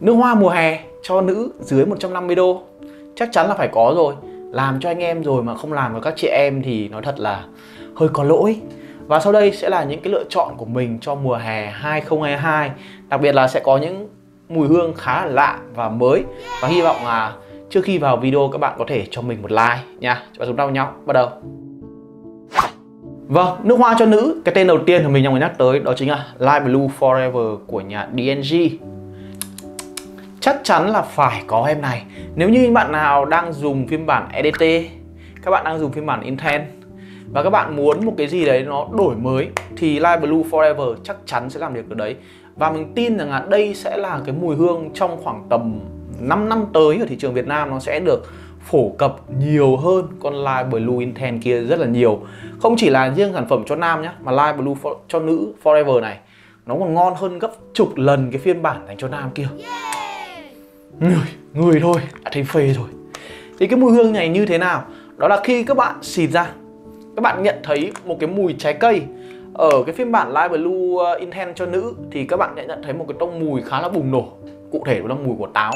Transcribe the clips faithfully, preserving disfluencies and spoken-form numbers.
Nước hoa mùa hè cho nữ dưới một trăm năm mươi đô chắc chắn là phải có rồi. Làm cho anh em rồi mà không làm với các chị em thì nói thật là hơi có lỗi. Và sau đây sẽ là những cái lựa chọn của mình cho mùa hè hai không hai hai. Đặc biệt là sẽ có những mùi hương khá là lạ và mới. Và hy vọng là trước khi vào video các bạn có thể cho mình một like nha. Và chúng ta cùng nhau bắt đầu. Vâng, nước hoa cho nữ, cái tên đầu tiên mà mình đang muốn nhắc tới đó chính là Light Blue Forever của nhà đê và giê. Chắc chắn là phải có em này. Nếu như những bạn nào đang dùng phiên bản e đê tê, các bạn đang dùng phiên bản Intense và các bạn muốn một cái gì đấy nó đổi mới thì Light Blue Forever chắc chắn sẽ làm được cái đấy. Và mình tin rằng là đây sẽ là cái mùi hương trong khoảng tầm năm năm tới ở thị trường Việt Nam nó sẽ được phổ cập nhiều hơn con Light Blue Intense kia rất là nhiều. Không chỉ là riêng sản phẩm cho nam nhé, mà Light Blue for, cho nữ Forever này nó còn ngon hơn gấp chục lần cái phiên bản dành cho nam kia. Người, người thôi, đã thấy phê rồi. Thì cái mùi hương này như thế nào? Đó là khi các bạn xịt ra, các bạn nhận thấy một cái mùi trái cây. Ở cái phiên bản Light Blue Intense cho nữ thì các bạn nhận thấy một cái tông mùi khá là bùng nổ. Cụ thể là mùi của táo.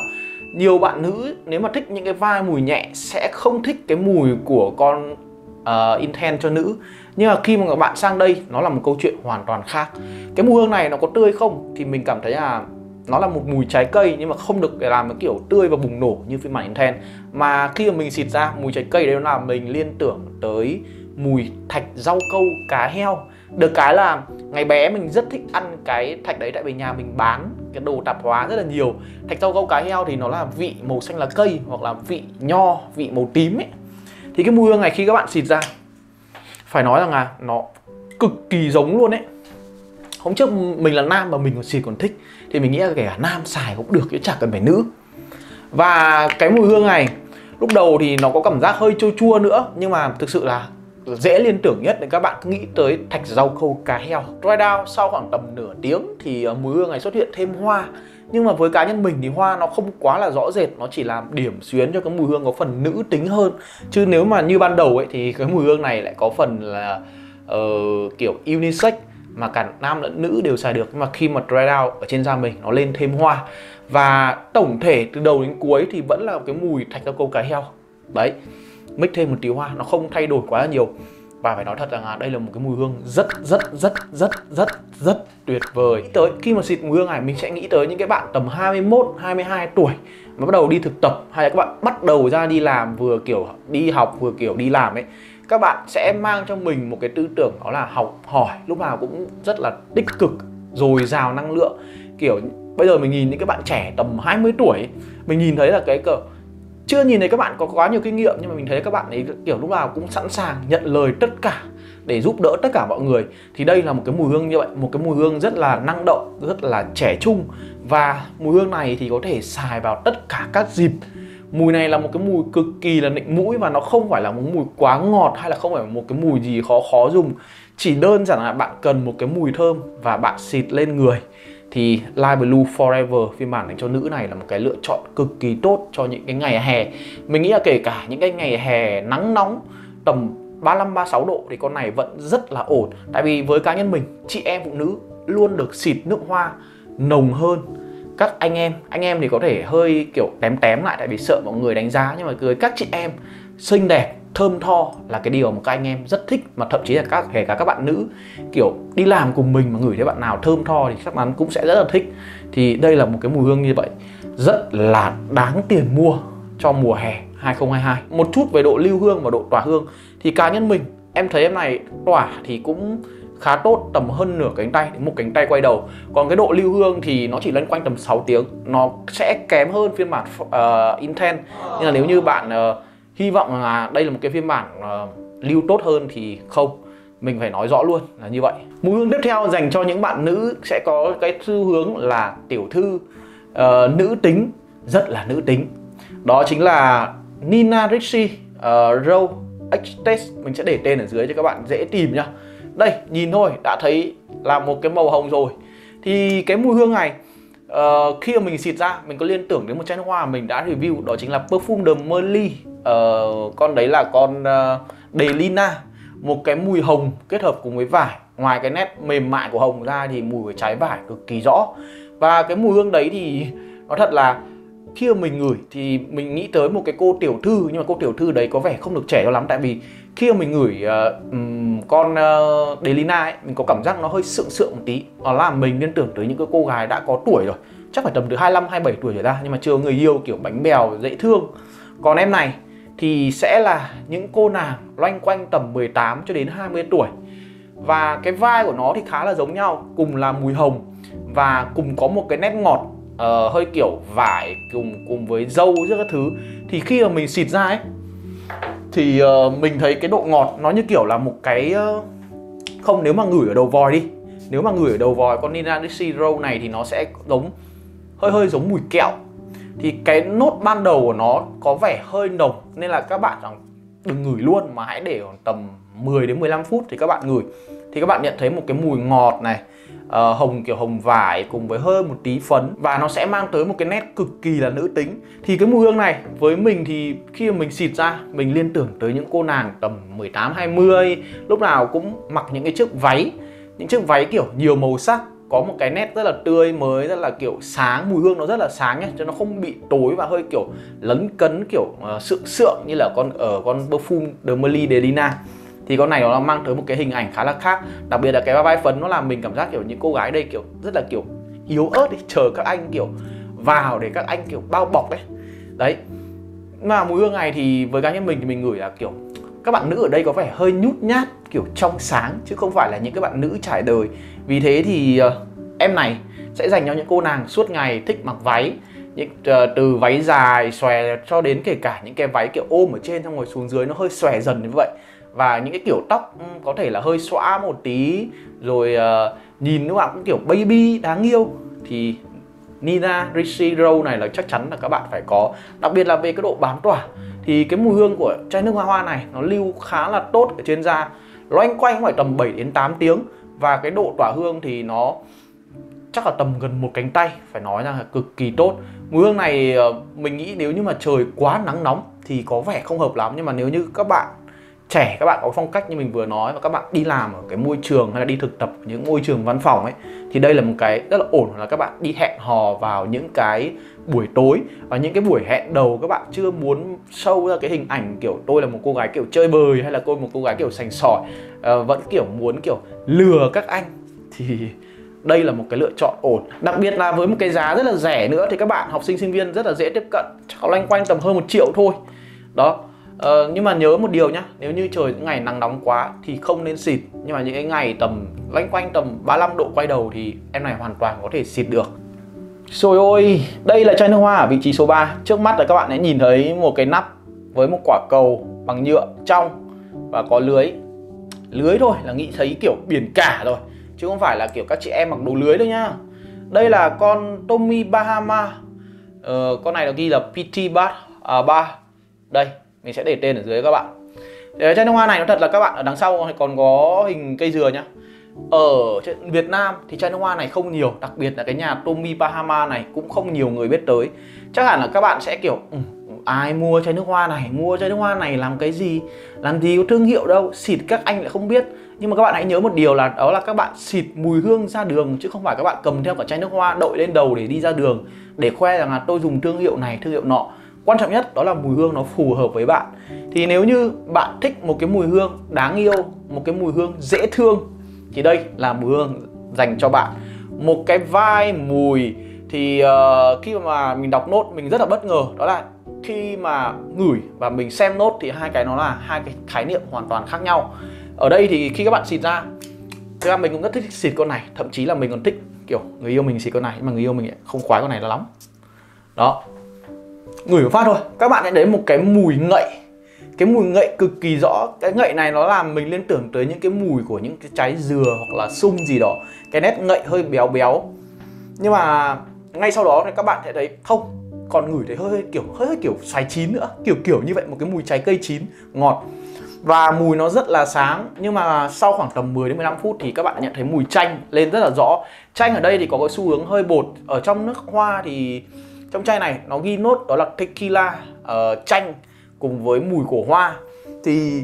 Nhiều bạn nữ nếu mà thích những cái vai mùi nhẹ sẽ không thích cái mùi của con uh, Intense cho nữ. Nhưng mà khi mà các bạn sang đây nó là một câu chuyện hoàn toàn khác. Cái mùi hương này nó có tươi không? Thì mình cảm thấy là nó là một mùi trái cây nhưng mà không được làm cái kiểu tươi và bùng nổ như phiên bản Intense. Mà khi mà mình xịt ra mùi trái cây đấy nó làm mình liên tưởng tới mùi thạch rau câu cá heo. Được cái là ngày bé mình rất thích ăn cái thạch đấy tại vì nhà mình bán cái đồ tạp hóa rất là nhiều. Thạch rau câu cá heo thì nó là vị màu xanh lá cây hoặc là vị nho, vị màu tím ấy. Thì cái mùi hương này khi các bạn xịt ra phải nói rằng là nó cực kỳ giống luôn ấy. Hôm trước mình là nam mà mình còn xịt còn thích thì mình nghĩ là kể cả nam xài cũng được chứ chả cần phải nữ. Và cái mùi hương này lúc đầu thì nó có cảm giác hơi chua chua nữa, nhưng mà thực sự là dễ liên tưởng nhất để các bạn cứ nghĩ tới thạch rau câu cá heo. Dry down sau khoảng tầm nửa tiếng thì mùi hương này xuất hiện thêm hoa. Nhưng mà với cá nhân mình thì hoa nó không quá là rõ rệt, nó chỉ làm điểm xuyến cho cái mùi hương có phần nữ tính hơn. Chứ nếu mà như ban đầu ấy thì cái mùi hương này lại có phần là uh, kiểu unisex mà cả nam lẫn nữ đều xài được. Nhưng mà khi mà dry down ở trên da mình nó lên thêm hoa. Và tổng thể từ đầu đến cuối thì vẫn là cái mùi thạch rau câu cá heo. Đấy, mix thêm một tí hoa, nó không thay đổi quá là nhiều. Và phải nói thật rằng là đây là một cái mùi hương rất rất rất rất rất rất tuyệt vời. Tới khi mà xịt mùi hương này mình sẽ nghĩ tới những cái bạn tầm hai mươi mốt, hai mươi hai tuổi mà bắt đầu đi thực tập, hay là các bạn bắt đầu ra đi làm, vừa kiểu đi học vừa kiểu đi làm ấy. Các bạn sẽ mang cho mình một cái tư tưởng đó là học hỏi lúc nào cũng rất là tích cực, dồi dào năng lượng. Kiểu bây giờ mình nhìn những cái bạn trẻ tầm hai mươi tuổi ấy, mình nhìn thấy là cái cờ chưa nhìn thấy các bạn có quá nhiều kinh nghiệm, nhưng mà mình thấy các bạn ấy kiểu lúc nào cũng sẵn sàng nhận lời tất cả để giúp đỡ tất cả mọi người. Thì đây là một cái mùi hương như vậy, một cái mùi hương rất là năng động, rất là trẻ trung. Và mùi hương này thì có thể xài vào tất cả các dịp. Mùi này là một cái mùi cực kỳ là nịnh mũi và nó không phải là một mùi quá ngọt hay là không phải một cái mùi gì khó khó dùng. Chỉ đơn giản là bạn cần một cái mùi thơm và bạn xịt lên người. Thì Light Blue Forever phiên bản dành cho nữ này là một cái lựa chọn cực kỳ tốt cho những cái ngày hè. Mình nghĩ là kể cả những cái ngày hè nắng nóng tầm ba mươi lăm ba mươi sáu độ thì con này vẫn rất là ổn. Tại vì với cá nhân mình, chị em phụ nữ luôn được xịt nước hoa nồng hơn các anh em. Anh em thì có thể hơi kiểu tém tém lại tại vì sợ mọi người đánh giá. Nhưng mà với các chị em, xinh đẹp, thơm tho là cái điều mà các anh em rất thích. Mà thậm chí là các kể cả các bạn nữ kiểu đi làm cùng mình mà ngửi thấy bạn nào thơm tho thì chắc chắn cũng sẽ rất là thích. Thì đây là một cái mùi hương như vậy, rất là đáng tiền mua cho mùa hè hai không hai hai. Một chút về độ lưu hương và độ tỏa hương thì cá nhân mình, em thấy em này tỏa thì cũng khá tốt, tầm hơn nửa cánh tay đến một cánh tay quay đầu. Còn cái độ lưu hương thì nó chỉ loanh quanh tầm sáu tiếng. Nó sẽ kém hơn phiên bản uh, Intense. Nhưng là nếu như bạn uh, hy vọng là đây là một cái phiên bản uh, lưu tốt hơn thì không. Mình phải nói rõ luôn là như vậy. Mùi hương tiếp theo dành cho những bạn nữ sẽ có cái xu hướng là tiểu thư, uh, nữ tính, rất là nữ tính. Đó chính là Nina Ricci, uh, Rose Extase. Mình sẽ để tên ở dưới cho các bạn dễ tìm nhá. Đây, nhìn thôi đã thấy là một cái màu hồng rồi. Thì cái mùi hương này uh, khi mà mình xịt ra mình có liên tưởng đến một chai hoa mình đã review. Đó chính là Parfums de Marly. Uh, con đấy là con uh, Delina. Một cái mùi hồng kết hợp cùng với vải. Ngoài cái nét mềm mại của hồng ra thì mùi của trái vải cực kỳ rõ. Và cái mùi hương đấy thì Nói thật là khi mà mình ngửi thì mình nghĩ tới một cái cô tiểu thư, nhưng mà cô tiểu thư đấy có vẻ không được trẻ cho lắm. Tại vì khi mà mình ngửi uh, con uh, Delina ấy, mình có cảm giác nó hơi sượng sượng một tí. Nó làm mình liên tưởng tới những cái cô gái đã có tuổi rồi, chắc phải tầm từ hai mươi lăm, hai mươi bảy tuổi trở ra, nhưng mà chưa người yêu, kiểu bánh bèo, dễ thương. Còn em này thì sẽ là những cô nàng loanh quanh tầm mười tám cho đến hai mươi tuổi. Và cái vai của nó thì khá là giống nhau, cùng là mùi hồng và cùng có một cái nét ngọt uh, hơi kiểu vải cùng cùng với dâu giữa các thứ. Thì khi mà mình xịt ra ấy thì uh, mình thấy cái độ ngọt nó như kiểu là một cái uh, không, nếu mà ngửi ở đầu vòi đi, nếu mà ngửi ở đầu vòi con Nina Ricci Rose này thì nó sẽ giống hơi hơi giống mùi kẹo. Thì cái nốt ban đầu của nó có vẻ hơi nồng, nên là các bạn đừng ngửi luôn mà hãy để tầm mười đến mười lăm phút thì các bạn ngửi. Thì các bạn nhận thấy một cái mùi ngọt này, uh, hồng kiểu hồng vải cùng với hơi một tí phấn, và nó sẽ mang tới một cái nét cực kỳ là nữ tính. Thì cái mùi hương này với mình thì khi mà mình xịt ra, mình liên tưởng tới những cô nàng tầm mười tám, hai mươi, lúc nào cũng mặc những cái chiếc váy, những chiếc váy kiểu nhiều màu sắc, có một cái nét rất là tươi mới, rất là kiểu sáng. Mùi hương nó rất là sáng nhé, cho nó không bị tối và hơi kiểu lấn cấn, kiểu uh, sượng sượng như là con ở uh, con Parfum de Marly Delina. Thì con này nó mang tới một cái hình ảnh khá là khác, đặc biệt là cái vai phấn nó làm mình cảm giác kiểu những cô gái đây kiểu rất là kiểu yếu ớt ấy, chờ các anh kiểu vào để các anh kiểu bao bọc đấy. Đấy. Mà mùi hương này thì với cá nhân mình thì mình ngửi là kiểu các bạn nữ ở đây có vẻ hơi nhút nhát, kiểu trong sáng, chứ không phải là những cái bạn nữ trải đời. Vì thế thì uh, em này sẽ dành cho những cô nàng suốt ngày thích mặc váy, những uh, từ váy dài xòe cho đến kể cả những cái váy kiểu ôm ở trên xong rồi xuống dưới nó hơi xòe dần như vậy. Và những cái kiểu tóc um, có thể là hơi xõa một tí, rồi uh, nhìn các bạn cũng kiểu baby đáng yêu. Thì Nina Ricci Rose này là chắc chắn là các bạn phải có. Đặc biệt là về cái độ bám tỏa thì cái mùi hương của chai nước hoa hoa này nó lưu khá là tốt ở trên da, loanh quanh phải tầm bảy đến tám tiếng. Và cái độ tỏa hương thì nó chắc là tầm gần một cánh tay, phải nói rằng là cực kỳ tốt. Mùi hương này mình nghĩ nếu như mà trời quá nắng nóng thì có vẻ không hợp lắm, nhưng mà nếu như các bạn trẻ, các bạn có phong cách như mình vừa nói và các bạn đi làm ở cái môi trường hay là đi thực tập ở những môi trường văn phòng ấy, thì đây là một cái rất là ổn, là các bạn đi hẹn hò vào những cái buổi tối, và những cái buổi hẹn đầu các bạn chưa muốn show ra cái hình ảnh kiểu tôi là một cô gái kiểu chơi bời hay là tôi một cô gái kiểu sành sỏi, à, vẫn kiểu muốn kiểu lừa các anh, thì đây là một cái lựa chọn ổn. Đặc biệt là với một cái giá rất là rẻ nữa thì các bạn học sinh sinh viên rất là dễ tiếp cận, chắc loanh quanh tầm hơn một triệu thôi đó. Ờ, nhưng mà nhớ một điều nhá, nếu như trời những ngày nắng nóng quá thì không nên xịt, nhưng mà những cái ngày tầm loanh quanh tầm ba mươi lăm độ quay đầu thì em này hoàn toàn có thể xịt được. Rồi ôi, đây là chai nước hoa ở vị trí số ba. Trước mắt là các bạn sẽ nhìn thấy một cái nắp với một quả cầu bằng nhựa trong và có lưới. Lưới thôi là nghĩ thấy kiểu biển cả rồi, chứ không phải là kiểu các chị em mặc đồ lưới đâu nhá. Đây là con Tommy Bahama, ờ, con này nó ghi là pê tê Bat ba. Đây, mình sẽ để tên ở dưới các bạn. Để chai nước hoa này nó thật là các bạn ở đằng sau còn có hình cây dừa nhá. Ở Việt Nam thì chai nước hoa này không nhiều, đặc biệt là cái nhà Tommy Bahama này cũng không nhiều người biết tới. Chắc hẳn là các bạn sẽ kiểu ừ, ai mua chai nước hoa này, mua chai nước hoa này làm cái gì, làm gì có thương hiệu đâu, xịt các anh lại không biết. Nhưng mà các bạn hãy nhớ một điều là đó là các bạn xịt mùi hương ra đường, chứ không phải các bạn cầm theo cả chai nước hoa đội lên đầu để đi ra đường để khoe rằng là tôi dùng thương hiệu này, thương hiệu nọ. Quan trọng nhất đó là mùi hương nó phù hợp với bạn. Thì nếu như bạn thích một cái mùi hương đáng yêu, một cái mùi hương dễ thương, thì đây là mùi hương dành cho bạn. Một cái vai mùi thì uh, khi mà mình đọc nốt mình rất là bất ngờ, đó là khi mà ngửi và mình xem nốt thì hai cái nó là hai cái khái niệm hoàn toàn khác nhau. Ở đây thì khi các bạn xịt ra, thực ra mình cũng rất thích xịt con này, thậm chí là mình còn thích kiểu người yêu mình xịt con này, nhưng mà người yêu mình không khoái con này là lắm. Đó, ngửi một phát thôi các bạn sẽ đến một cái mùi ngậy, cái mùi ngậy cực kỳ rõ. Cái ngậy này nó làm mình liên tưởng tới những cái mùi của những cái trái dừa hoặc là sung gì đó, cái nét ngậy hơi béo béo. Nhưng mà ngay sau đó thì các bạn sẽ thấy không còn ngửi thấy hơi, hơi kiểu hơi, hơi kiểu xoài chín nữa, kiểu kiểu như vậy, một cái mùi trái cây chín ngọt và mùi nó rất là sáng. Nhưng mà sau khoảng tầm mười đến mười lăm phút thì các bạn nhận thấy mùi chanh lên rất là rõ. Chanh ở đây thì có cái xu hướng hơi bột. Ở trong nước hoa thì trong chai này nó ghi nốt đó là tequila, uh, chanh cùng với mùi của hoa. Thì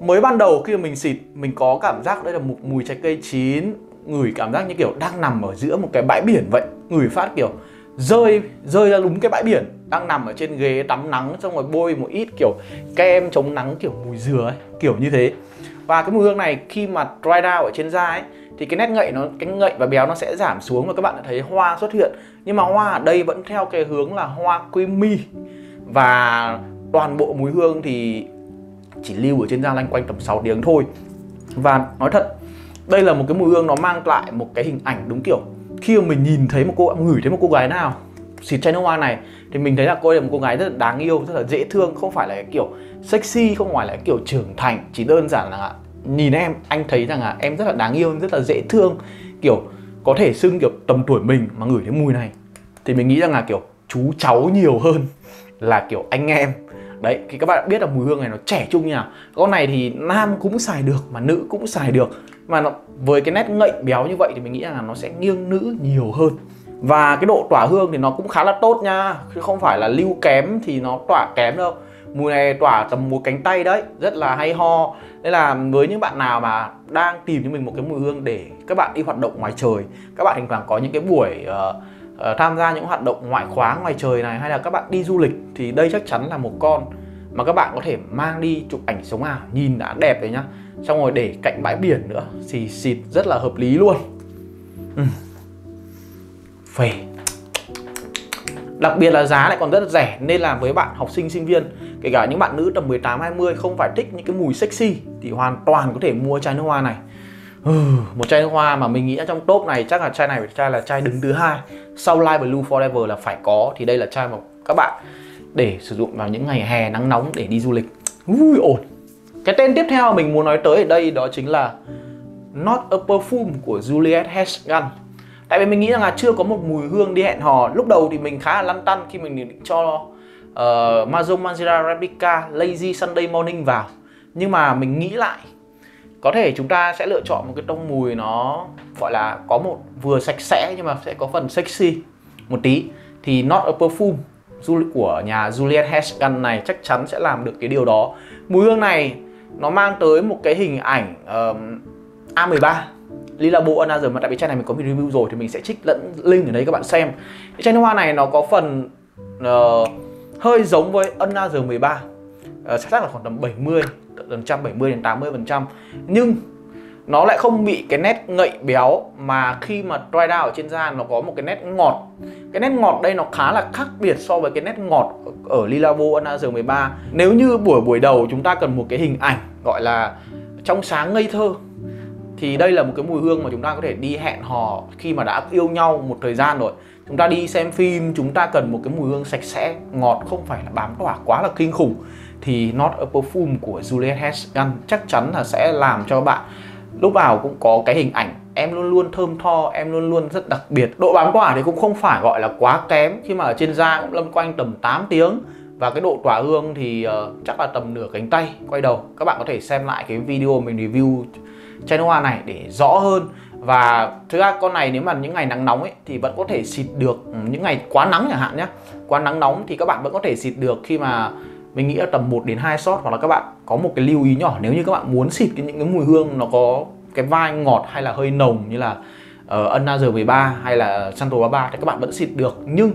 mới ban đầu khi mà mình xịt, mình có cảm giác đây là một mùi trái cây chín, ngửi cảm giác như kiểu đang nằm ở giữa một cái bãi biển vậy. Ngửi phát kiểu rơi rơi ra đúng cái bãi biển, đang nằm ở trên ghế tắm nắng, xong rồi bôi một ít kiểu kem chống nắng kiểu mùi dừa ấy, kiểu như thế. Và cái mùi hương này khi mà dry down ở trên da ấy thì cái nét ngậy nó, cái ngậy và béo nó sẽ giảm xuống và các bạn đã thấy hoa xuất hiện. Nhưng mà hoa ở đây vẫn theo cái hướng là hoa creamy, và toàn bộ mùi hương thì chỉ lưu ở trên da loanh quanh tầm sáu tiếng thôi. Và nói thật, đây là một cái mùi hương nó mang lại một cái hình ảnh đúng kiểu khi mà mình nhìn thấy một cô, ngửi thấy một cô gái nào xịt chai nước hoa này thì mình thấy là cô ấy là một cô gái rất là đáng yêu, rất là dễ thương, không phải là cái kiểu sexy, không phải là cái kiểu trưởng thành, chỉ đơn giản là nhìn em, anh thấy rằng là em rất là đáng yêu, rất là dễ thương, kiểu có thể xưng kiểu tầm tuổi mình mà ngửi thấy mùi này thì mình nghĩ rằng là kiểu chú cháu nhiều hơn là kiểu anh em. Đấy, thì các bạn biết là mùi hương này nó trẻ trung như nào. Con này thì nam cũng xài được mà nữ cũng xài được, mà nó, với cái nét ngậy béo như vậy thì mình nghĩ là nó sẽ nghiêng nữ nhiều hơn. Và cái độ tỏa hương thì nó cũng khá là tốt nha, chứ không phải là lưu kém thì nó tỏa kém đâu. Mùi này tỏa tầm một cánh tay đấy, rất là hay ho. Nên là với những bạn nào mà đang tìm cho mình một cái mùi hương để các bạn đi hoạt động ngoài trời, các bạn thỉnh thoảng có những cái buổi uh, uh, tham gia những hoạt động ngoại khóa ngoài trời này, hay là các bạn đi du lịch, thì đây chắc chắn là một con mà các bạn có thể mang đi chụp ảnh sống ảo, nhìn đã đẹp đấy nhá. Xong rồi để cạnh bãi biển nữa thì xịt rất là hợp lý luôn. uhm. Phê. Đặc biệt là giá lại còn rất là rẻ, nên là với bạn học sinh, sinh viên, kể cả những bạn nữ tầm mười tám hai mươi không phải thích những cái mùi sexy thì hoàn toàn có thể mua chai nước hoa này. ừ, Một chai nước hoa mà mình nghĩ trong top này chắc là chai này chai là chai đứng thứ hai sau Light Blue Forever là phải có. Thì đây là chai mà các bạn để sử dụng vào những ngày hè nắng nóng để đi du lịch. Ui, ổn. Cái tên tiếp theo mình muốn nói tới ở đây đó chính là Not a Perfume của Juliette Has A Gun. Tại vì mình nghĩ rằng là chưa có một mùi hương đi hẹn hò. Lúc đầu thì mình khá là lăn tăn khi mình định cho uh, Maison Margiela Replica Lazy Sunday Morning vào. Nhưng mà mình nghĩ lại, có thể chúng ta sẽ lựa chọn một cái tông mùi nó gọi là có một vừa sạch sẽ nhưng mà sẽ có phần sexy một tí. Thì Not a Perfume của nhà Juliette Has A Gun này chắc chắn sẽ làm được cái điều đó. Mùi hương này nó mang tới một cái hình ảnh uh, A mười ba Le Labo Another, mà tại vì chai này mình có mình review rồi thì mình sẽ trích lẫn link ở đấy các bạn xem. Cái chai nước hoa này nó có phần uh, hơi giống với Another mười ba, uh, chắc là khoảng tầm bảy mươi phần trăm, bảy mươi đến tám mươi phần trăm, nhưng nó lại không bị cái nét ngậy béo, mà khi mà dry down ở trên da nó có một cái nét ngọt. Cái nét ngọt đây nó khá là khác biệt so với cái nét ngọt ở Le Labo Another mười ba. Nếu như buổi buổi đầu chúng ta cần một cái hình ảnh gọi là trong sáng ngây thơ, thì đây là một cái mùi hương mà chúng ta có thể đi hẹn hò khi mà đã yêu nhau một thời gian rồi. Chúng ta đi xem phim, chúng ta cần một cái mùi hương sạch sẽ, ngọt, không phải là bám tỏa quá là kinh khủng. Thì Not a Perfume của Juliette Has A Gun chắc chắn là sẽ làm cho bạn lúc nào cũng có cái hình ảnh em luôn luôn thơm tho, em luôn luôn rất đặc biệt. Độ bám tỏa thì cũng không phải gọi là quá kém, khi mà ở trên da cũng lâm quanh tầm tám tiếng. Và cái độ tỏa hương thì uh, chắc là tầm nửa cánh tay quay đầu. Các bạn có thể xem lại cái video mình review chai nước hoa này để rõ hơn. Và thực ra con này nếu mà những ngày nắng nóng ấy thì vẫn có thể xịt được. Những ngày quá nắng chẳng hạn nhé, quá nắng nóng thì các bạn vẫn có thể xịt được. Khi mà mình nghĩ là tầm một đến hai shot, hoặc là các bạn có một cái lưu ý nhỏ, nếu như các bạn muốn xịt những cái mùi hương nó có cái vai ngọt hay là hơi nồng như là uh, Another mười ba hay là Saint Barts thì các bạn vẫn xịt được, nhưng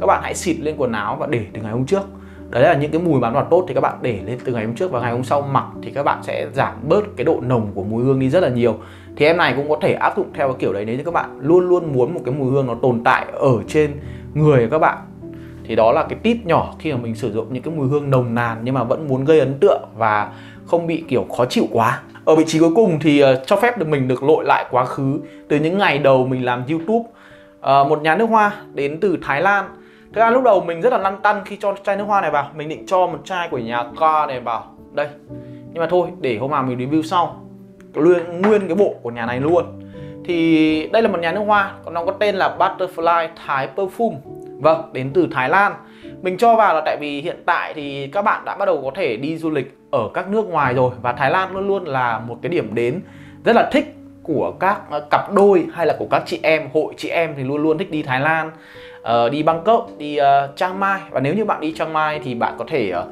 các bạn hãy xịt lên quần áo và để từ ngày hôm trước. Đấy là những cái mùi bám tỏa tốt thì các bạn để lên từ ngày hôm trước và ngày hôm sau mặc thì các bạn sẽ giảm bớt cái độ nồng của mùi hương đi rất là nhiều. Thì em này cũng có thể áp dụng theo cái kiểu đấy, nếu như các bạn luôn luôn muốn một cái mùi hương nó tồn tại ở trên người các bạn. Thì đó là cái tip nhỏ khi mà mình sử dụng những cái mùi hương nồng nàn nhưng mà vẫn muốn gây ấn tượng và không bị kiểu khó chịu quá. Ở vị trí cuối cùng thì uh, cho phép được mình được lội lại quá khứ từ những ngày đầu mình làm YouTube. Uh, một nhà nước hoa đến từ Thái Lan. Thực ra lúc đầu mình rất là lăn tăn khi cho chai nước hoa này vào. Mình định cho một chai của nhà Ka này vào đây, nhưng mà thôi để hôm nào mình review sau nguyên, nguyên cái bộ của nhà này luôn. Thì đây là một nhà nước hoa, nó có tên là Butterfly Thai Perfume. Vâng, đến từ Thái Lan. Mình cho vào là tại vì hiện tại thì các bạn đã bắt đầu có thể đi du lịch ở các nước ngoài rồi, và Thái Lan luôn luôn là một cái điểm đến rất là thích của các cặp đôi hay là của các chị em. Hội chị em thì luôn luôn thích đi Thái Lan, uh, đi Bangkok, đi uh, Chiang Mai. Và nếu như bạn đi Chiang Mai thì bạn có thể uh,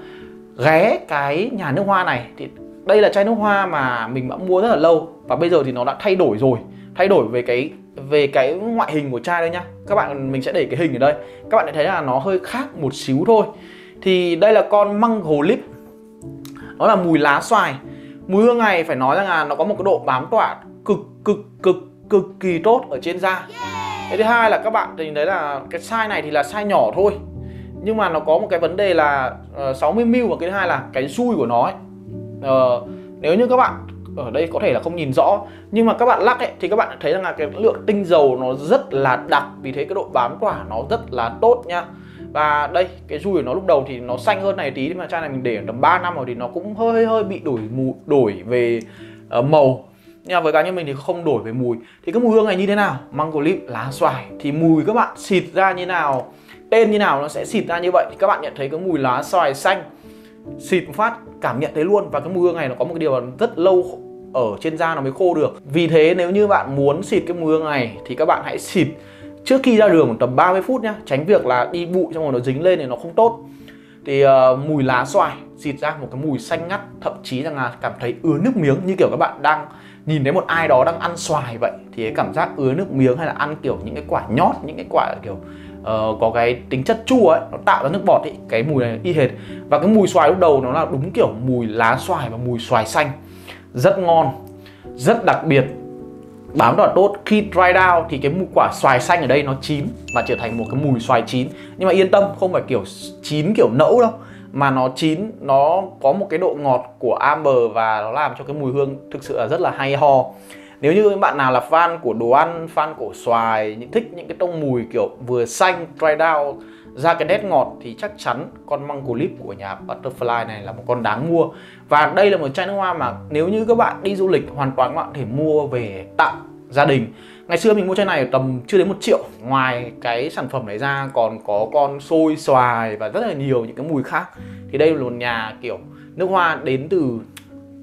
ghé cái nhà nước hoa này. Thì đây là chai nước hoa mà mình đã mua rất là lâu, và bây giờ thì nó đã thay đổi rồi, thay đổi về cái về cái ngoại hình của chai đây nhá. Các bạn, mình sẽ để cái hình ở đây. Các bạn sẽ thấy là nó hơi khác một xíu thôi. Thì đây là con Mango Leaf. Nó là mùi lá xoài. Mùi hương này phải nói rằng là nó có một cái độ bám tỏa cực cực cực cực kỳ tốt ở trên da. Cái thứ hai là các bạn thì đấy là cái size này thì là size nhỏ thôi. Nhưng mà nó có một cái vấn đề là uh, sáu mươi mi li lít. Và cái thứ hai là cái xui của nó ấy. Uh, nếu như các bạn ở đây có thể là không nhìn rõ, nhưng mà các bạn lắc ấy, thì các bạn thấy rằng là cái lượng tinh dầu nó rất là đặc. Vì thế cái độ bám tỏa nó rất là tốt nha. Và đây, cái dùi của nó lúc đầu thì nó xanh hơn này tí, nhưng mà chai này mình để tầm ba năm rồi thì nó cũng hơi hơi bị đổi mù, đổi về uh, màu. Nhưng mà với cá nhân mình thì không đổi về mùi. Thì cái mùi hương này như thế nào? Mango Leaf, lá xoài. Thì mùi các bạn xịt ra như nào, tên như nào nó sẽ xịt ra như vậy. Thì các bạn nhận thấy cái mùi lá xoài xanh, xịt phát cảm nhận thấy luôn. Và cái mùi hương này nó có một cái điều là rất lâu ở trên da nó mới khô được. Vì thế nếu như bạn muốn xịt cái mùi hương này thì các bạn hãy xịt trước khi ra đường tầm ba mươi phút nhá, tránh việc là đi bụi xong rồi nó dính lên thì nó không tốt. Thì uh, mùi lá xoài xịt ra một cái mùi xanh ngắt, thậm chí rằng là cảm thấy ứa nước miếng, như kiểu các bạn đang nhìn thấy một ai đó đang ăn xoài vậy. Thì cái cảm giác ứa nước miếng hay là ăn kiểu những cái quả nhót, những cái quả kiểu uh, có cái tính chất chua ấy, nó tạo ra nước bọt ấy, cái mùi này y hệt. Và cái mùi xoài lúc đầu nó là đúng kiểu mùi lá xoài và mùi xoài xanh. Rất ngon, rất đặc biệt, bám đọt tốt. Khi dry down thì cái mùi quả xoài xanh ở đây nó chín và trở thành một cái mùi xoài chín. Nhưng mà yên tâm, không phải kiểu chín kiểu nẫu đâu, mà nó chín, nó có một cái độ ngọt của amber và nó làm cho cái mùi hương thực sự là rất là hay ho. Nếu như các bạn nào là fan của đồ ăn, fan của xoài, thích những cái tông mùi kiểu vừa xanh, dry down ra cái nét ngọt, thì chắc chắn con Mango Leaf của nhà Butterfly này là một con đáng mua. Và đây là một chai nước hoa mà nếu như các bạn đi du lịch, hoàn toàn các bạn có thể mua về tặng gia đình. Ngày xưa mình mua chai này tầm chưa đến một triệu. Ngoài cái sản phẩm này ra còn có con xôi xoài và rất là nhiều những cái mùi khác. Thì đây là một nhà kiểu nước hoa đến từ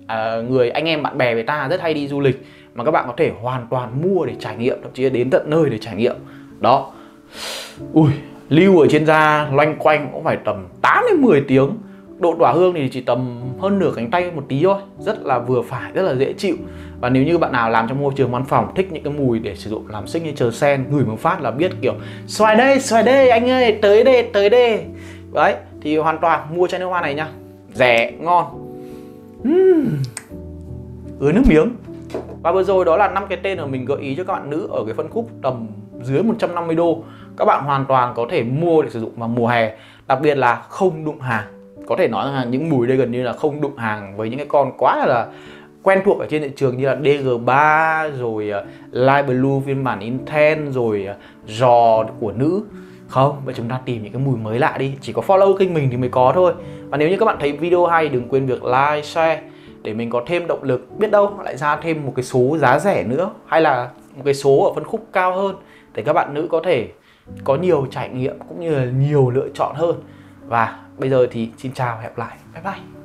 à, người anh em bạn bè với ta rất hay đi du lịch, mà các bạn có thể hoàn toàn mua để trải nghiệm, thậm chí đến tận nơi để trải nghiệm. Đó. Ui, lưu ở trên da loanh quanh cũng phải tầm tám đến mười tiếng. Độ tỏa hương thì chỉ tầm hơn nửa cánh tay một tí thôi. Rất là vừa phải, rất là dễ chịu. Và nếu như bạn nào làm trong môi trường văn phòng, thích những cái mùi để sử dụng làm signature scent, ngửi một phát là biết kiểu xoài đây, xoài đây anh ơi, tới đây, tới đây. Đấy, thì hoàn toàn mua chai nước hoa này nha. Rẻ, ngon. uhm. Ứa nước miếng. Và vừa rồi đó là năm cái tên mà mình gợi ý cho các bạn nữ ở cái phân khúc tầm dưới một trăm năm mươi đô. Các bạn hoàn toàn có thể mua để sử dụng vào mùa hè. Đặc biệt là không đụng hàng. Có thể nói là những mùi đây gần như là không đụng hàng với những cái con quá là quen thuộc ở trên thị trường, như là D G ba, rồi Light Blue phiên bản Intense, rồi giò của nữ. Không, vậy chúng ta tìm những cái mùi mới lạ đi. Chỉ có follow kênh mình thì mới có thôi. Và nếu như các bạn thấy video hay, đừng quên việc like, share để mình có thêm động lực. Biết đâu lại ra thêm một cái số giá rẻ nữa, hay là một cái số ở phân khúc cao hơn, để các bạn nữ có thể có nhiều trải nghiệm cũng như là nhiều lựa chọn hơn. Và bây giờ thì xin chào, hẹn gặp lại. Bye bye.